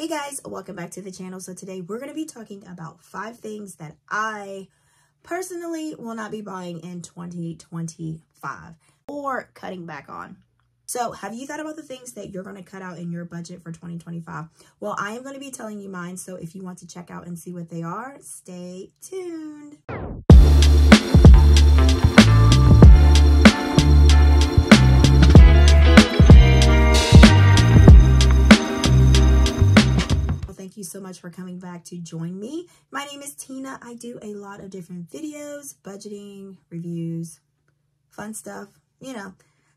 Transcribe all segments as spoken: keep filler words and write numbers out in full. Hey guys, welcome back to the channel. So today we're going to be talking about five things that I personally will not be buying in twenty twenty-five or cutting back on. So have you thought about the things that you're going to cut out in your budget for twenty twenty-five? Well, I am going to be telling you mine. So if you want to check out and see what they are, stay tuned. Thank you so much for coming back to join me. My name is Tina. I do a lot of different videos, budgeting, reviews, fun stuff, you know,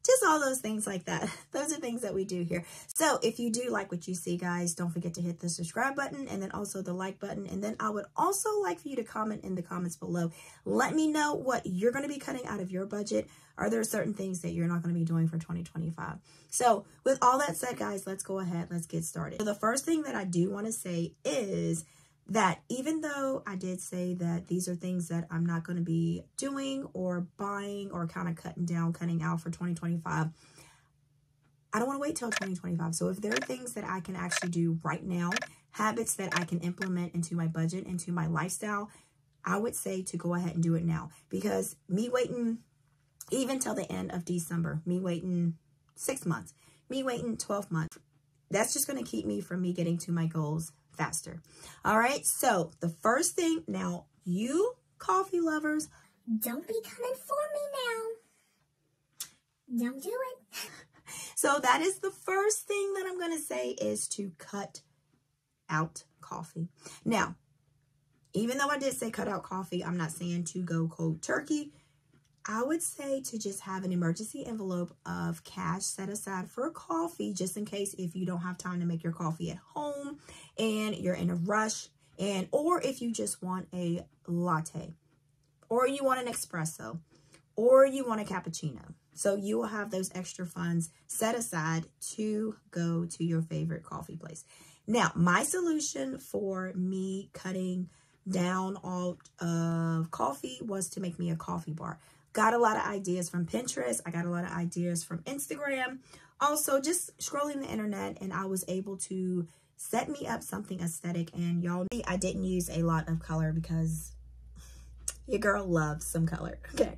just all those things like that. Those are things that we do here. So if you do like what you see, guys, don't forget to hit the subscribe button and then also the like button. And then I would also like for you to comment in the comments below. Let me know what you're going to be cutting out of your budget. Are there certain things that you're not going to be doing for twenty twenty-five? So with all that said, guys, let's go ahead. Let's get started. So the first thing that I do want to say is that even though I did say that these are things that I'm not going to be doing or buying or kind of cutting down, cutting out for twenty twenty-five, I don't want to wait till twenty twenty-five. So if there are things that I can actually do right now, habits that I can implement into my budget, into my lifestyle, I would say to go ahead and do it now. Because me waiting even till the end of December, me waiting six months, me waiting twelve months, that's just going to keep me from me getting to my goals faster. All right. So the first thing now, you coffee lovers, don't be coming for me now. Don't do it. So that is the first thing that I'm going to say is to cut out coffee. Now, even though I did say cut out coffee, I'm not saying to go cold turkey. I would say to just have an emergency envelope of cash set aside for coffee, just in case if you don't have time to make your coffee at home and you're in a rush, and or if you just want a latte or you want an espresso or you want a cappuccino. So you will have those extra funds set aside to go to your favorite coffee place. Now, my solution for me cutting down all of coffee was to make me a coffee bar. Got a lot of ideas from Pinterest. I got a lot of ideas from Instagram. Also, just scrolling the internet, and I was able to set me up something aesthetic. And y'all, I didn't use a lot of color because your girl loves some color. Okay.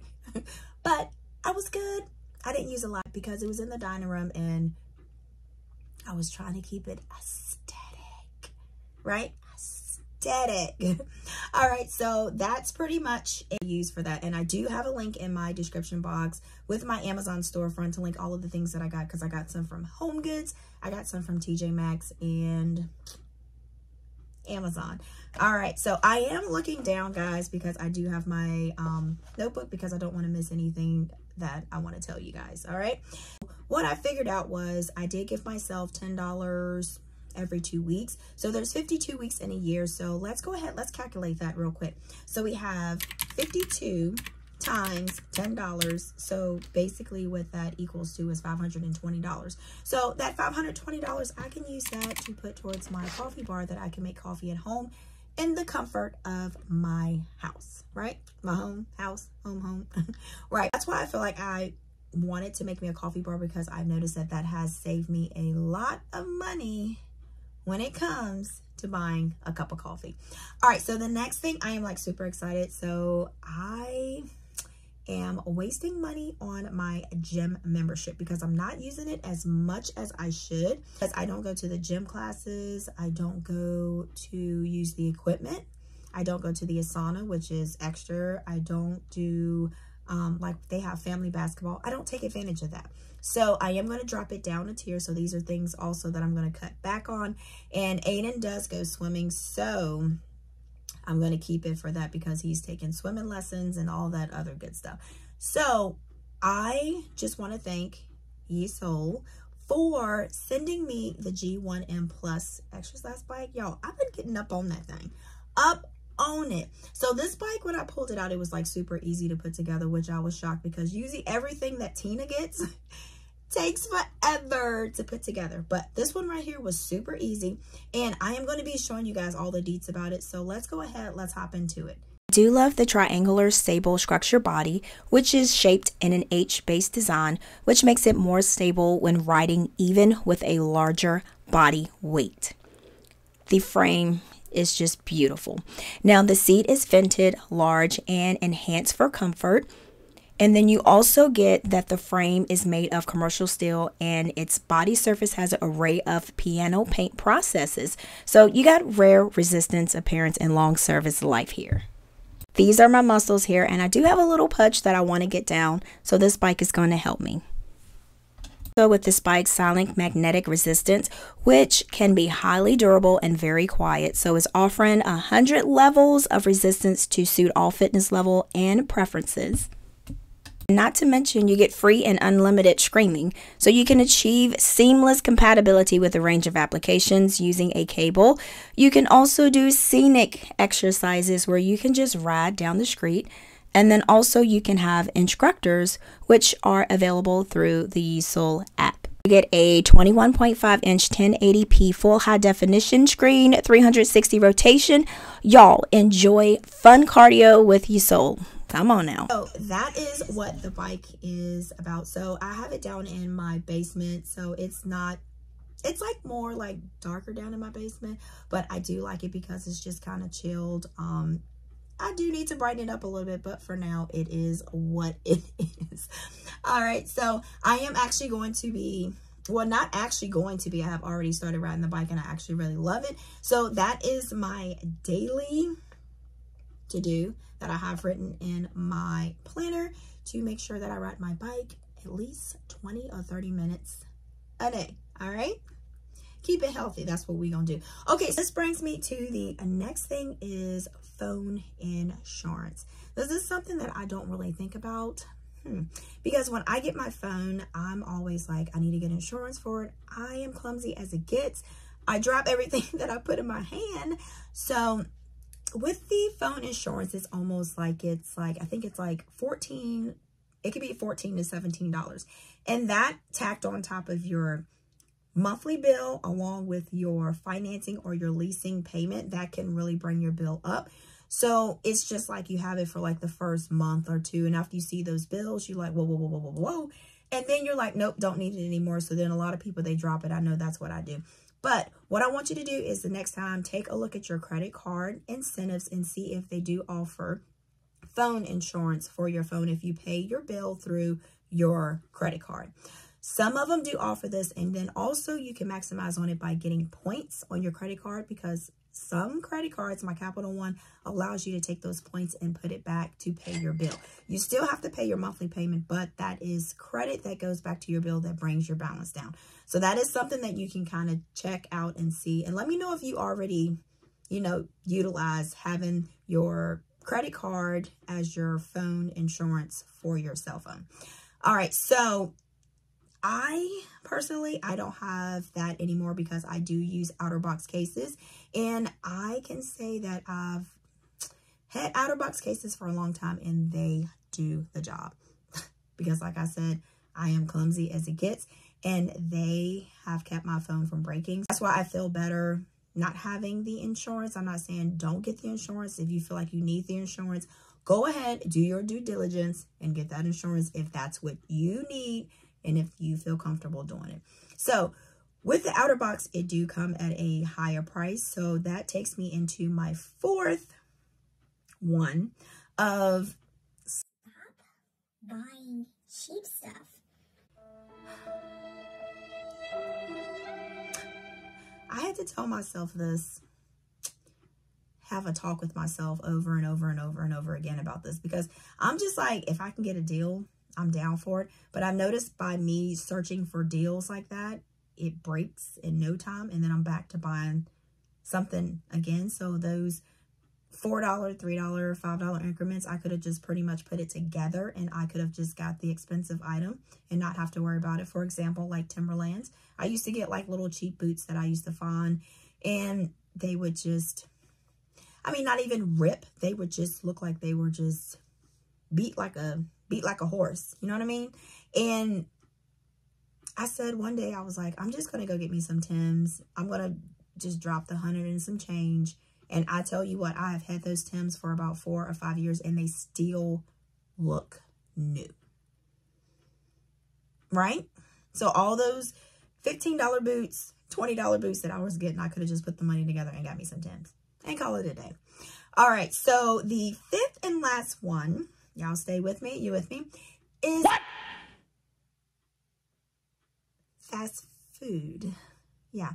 But I was good. I didn't use a lot because it was in the dining room and I was trying to keep it aesthetic, right? Aesthetic. All right, so that's pretty much it used for that. And I do have a link in my description box with my Amazon storefront to link all of the things that I got, because I got some from Home Goods, I got some from T J Maxx and Amazon. All right, so I am looking down, guys, because I do have my um, notebook, because I don't want to miss anything that I want to tell you guys. All right, what I figured out was I did give myself ten dollars every two weeks. So there's fifty-two weeks in a year. So let's go ahead, let's calculate that real quick. So we have fifty-two times ten dollars. So basically what that equals to is five hundred twenty dollars. So that five hundred twenty dollars, I can use that to put towards my coffee bar that I can make coffee at home in the comfort of my house, right? My home, house, home, home, right? That's why I feel like I wanted to make me a coffee bar, because I've noticed that that has saved me a lot of money when it comes to buying a cup of coffee. All right, so the next thing, I am like super excited. So I am wasting money on my gym membership because I'm not using it as much as I should, because I don't go to the gym classes. I don't go to use the equipment. I don't go to the Asana, which is extra. I don't do, um, like they have family basketball. I don't take advantage of that. So I am going to drop it down a tier. So these are things also that I'm going to cut back on. And Aiden does go swimming, so I'm going to keep it for that because he's taking swimming lessons and all that other good stuff. So I just want to thank Yesoul for sending me the G one M Plus exercise bike. Y'all, I've been getting up on that thing. Up own it. So this bike, when I pulled it out, it was like super easy to put together, which I was shocked because usually everything that Tina gets takes forever to put together. But this one right here was super easy, and I am going to be showing you guys all the deets about it. So let's go ahead, let's hop into it. I do love the triangular stable structure body, which is shaped in an H-based design, which makes it more stable when riding even with a larger body weight. the frame is just beautiful. Now the seat is vented, large, and enhanced for comfort. And then you also get that the frame is made of commercial steel and its body surface has an array of piano paint processes. So you got rare resistance, appearance, and long service life here. These are my muscles here, and I do have a little pudge that I want to get down, so this bike is going to help me. So with this bike, silent magnetic resistance, which can be highly durable and very quiet. So it's offering one hundred levels of resistance to suit all fitness level and preferences. Not to mention, you get free and unlimited streaming, so you can achieve seamless compatibility with a range of applications using a cable. You can also do scenic exercises where you can just ride down the street, and then also you can have instructors, which are available through the Yesoul app. You get a twenty-one point five inch ten eighty p full high definition screen, three hundred sixty rotation. Y'all enjoy fun cardio with Yesoul. Come on now. So that is what the bike is about. So I have it down in my basement, so it's not, it's like more like darker down in my basement, but I do like it because it's just kind of chilled. Um, I do need to brighten it up a little bit, but for now it is what it is. All right, so I am actually going to be, well, not actually going to be, I have already started riding the bike and I actually really love it. So that is my daily to do that I have written in my planner to make sure that I ride my bike at least twenty or thirty minutes a day. All right, keep it healthy, that's what we're gonna do. Okay, so this brings me to the next thing is phone insurance. This is something that I don't really think about hmm. because when I get my phone, I'm always like, I need to get insurance for it. I am clumsy as it gets. I drop everything that I put in my hand. So with the phone insurance, it's almost like it's like, I think it's like fourteen, it could be fourteen to seventeen dollars. And that tacked on top of your monthly bill along with your financing or your leasing payment, that can really bring your bill up. So it's just like you have it for like the first month or two. And after you see those bills, you're like, whoa, whoa, whoa, whoa, whoa, whoa. And then you're like, nope, don't need it anymore. So then a lot of people, they drop it. I know that's what I do. But what I want you to do is the next time, take a look at your credit card incentives and see if they do offer phone insurance for your phone if you pay your bill through your credit card. Some of them do offer this, and then also you can maximize on it by getting points on your credit card, because some credit cards, my Capital One, allows you to take those points and put it back to pay your bill. You still have to pay your monthly payment, but that is credit that goes back to your bill that brings your balance down. So that is something that you can kind of check out and see. And let me know if you already, you know, utilize having your credit card as your phone insurance for your cell phone. All right, so I personally, I don't have that anymore because I do use Otterbox cases, and I can say that I've had Otterbox cases for a long time and they do the job because, like I said, I am clumsy as it gets, and they have kept my phone from breaking. That's why I feel better not having the insurance. I'm not saying don't get the insurance. If you feel like you need the insurance, go ahead, do your due diligence and get that insurance if that's what you need and if you feel comfortable doing it. So with the Otterbox, it do come at a higher price. So that takes me into my fourth one of stop buying cheap stuff. I had to tell myself this, have a talk with myself over and over and over and over again about this, because I'm just like, if I can get a deal, I'm down for it. But I've noticed by me searching for deals like that, it breaks in no time, and then I'm back to buying something again. So those four dollar, three dollar, five dollar increments, I could have just pretty much put it together and I could have just got the expensive item and not have to worry about it. For example, like Timberlands, I used to get like little cheap boots that I used to find, and they would just, I mean, not even rip. They would just look like they were just beat like a beat like a horse, you know what I mean? And I said one day, I was like, I'm just gonna go get me some Tims. I'm gonna just drop the hundred and some change. And I tell you what, I have had those Tims for about four or five years and they still look new, right? So all those fifteen dollar boots, twenty dollar boots that I was getting. I could have just put the money together and got me some Timbs and call it a day. All right, so the fifth and last one, y'all stay with me, you with me, is what? Fast food. Yeah.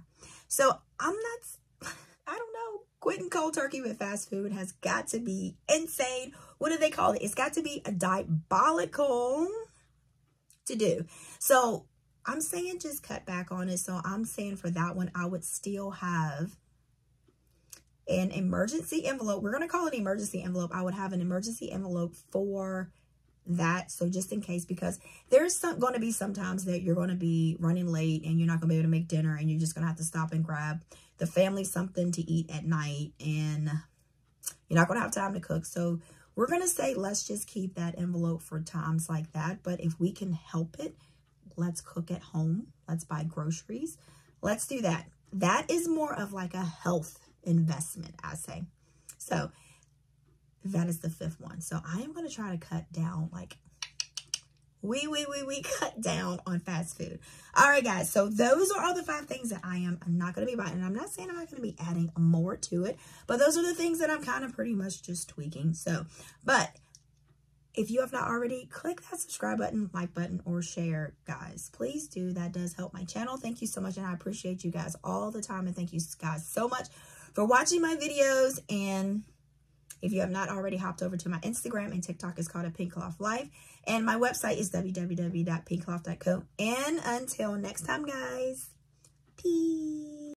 So I'm not, I don't know, quitting cold turkey with fast food has got to be insane. What do they call it? It's got to be a diabolical to do. So I'm saying just cut back on it. So I'm saying for that one, I would still have an emergency envelope. We're going to call it an emergency envelope. I would have an emergency envelope for that. So just in case, because there's some going to be sometimes that you're going to be running late and you're not going to be able to make dinner, and you're just going to have to stop and grab the family something to eat at night, and you're not going to have time to cook. So we're going to say, let's just keep that envelope for times like that. But if we can help it, let's cook at home. Let's buy groceries. Let's do that. That is more of like a health investment, I say. So that is the fifth one. So I am going to try to cut down, like, we, we, we, we cut down on fast food. All right, guys. So those are all the five things that I am I'm not going to be buying. And I'm not saying I'm not going to be adding more to it, but those are the things that I'm kind of pretty much just tweaking. So, but if you have not already, click that subscribe button, like button, or share, guys. Please do. That does help my channel. Thank you so much. And I appreciate you guys all the time. And thank you guys so much for watching my videos. And if you have not already, hopped over to my Instagram and TikTok. Is called A Pink Cloth Life. And my website is w w w dot pink cloth dot co. And until next time, guys, peace.